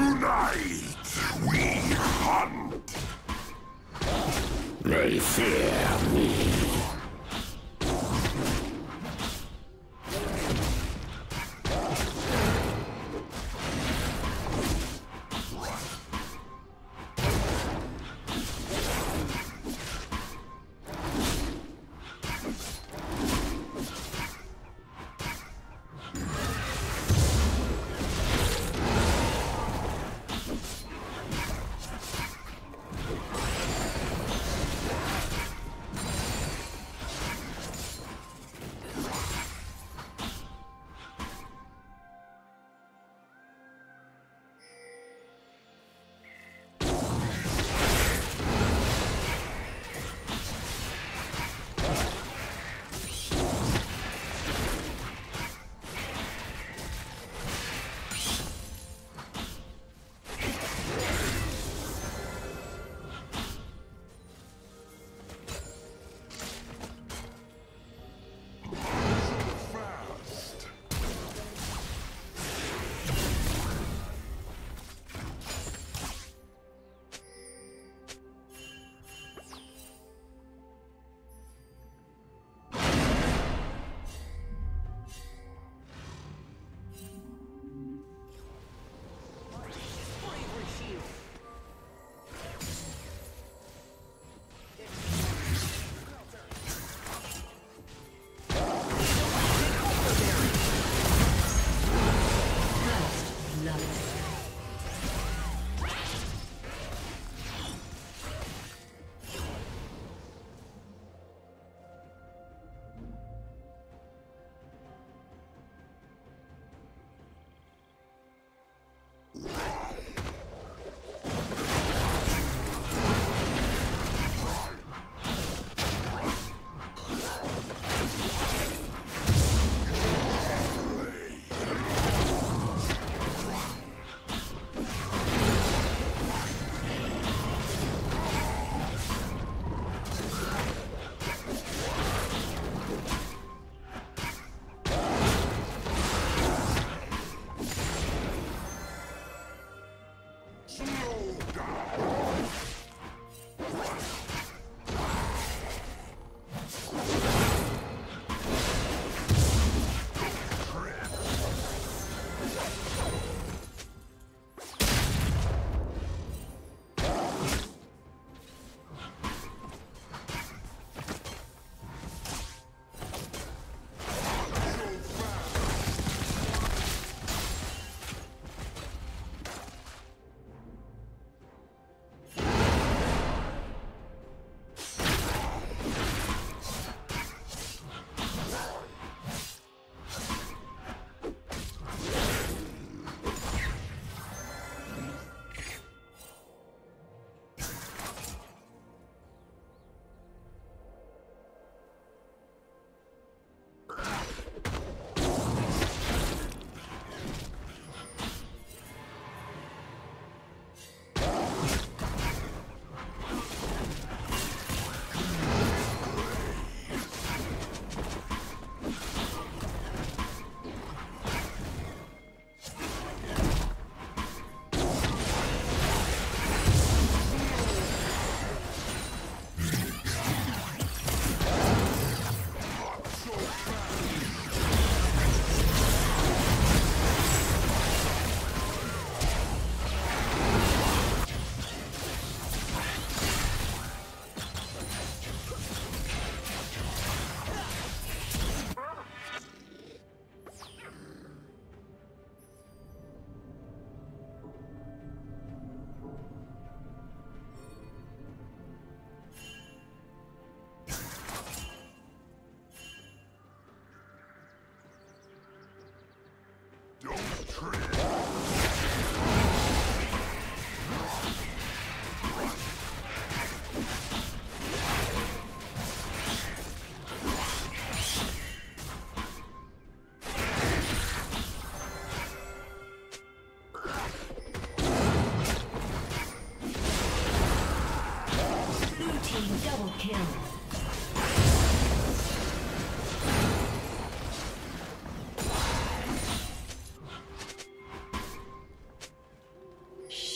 Tonight we hunt. They fear me.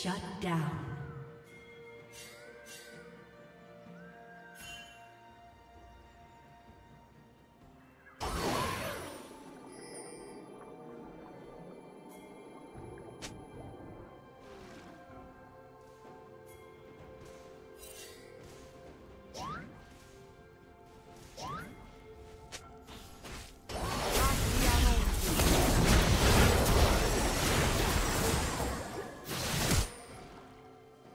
Shut down.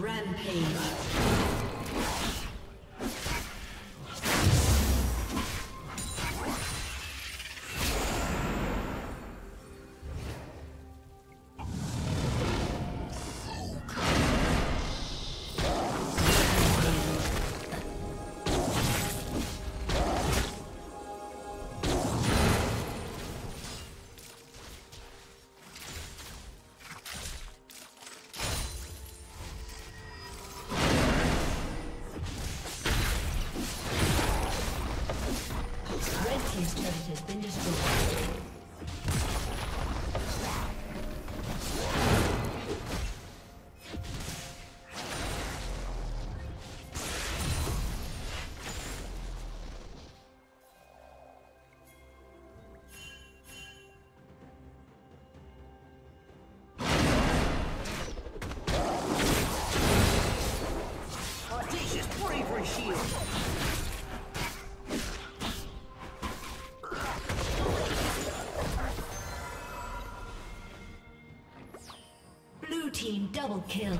Rampage. His turret has been destroyed. Audacious bravery shield! Double kill.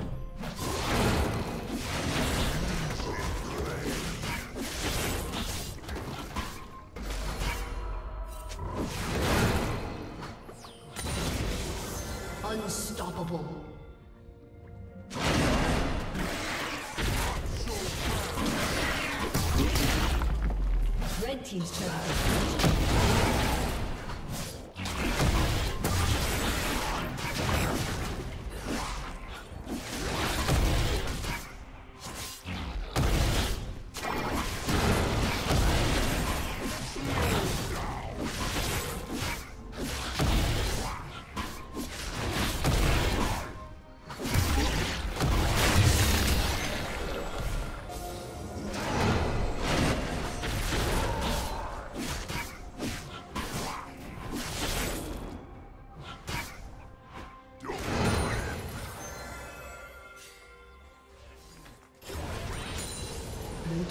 Unstoppable. Red team's turn.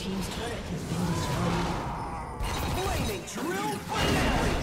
Team's turret has been destroyed. Blaming drill finale!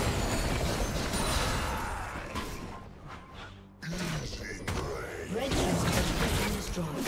Red team's turret has been destroyed.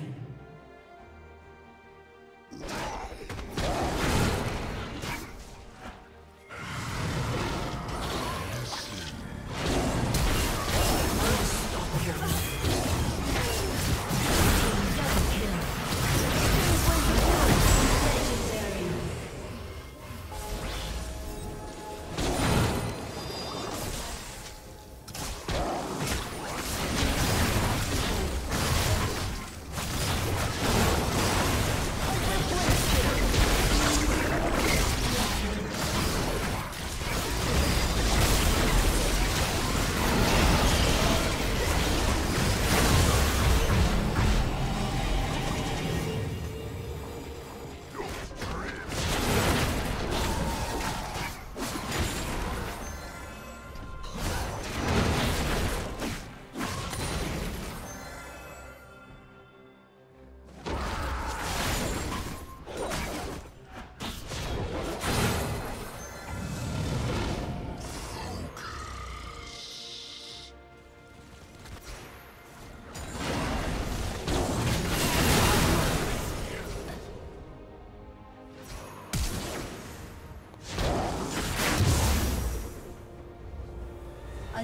A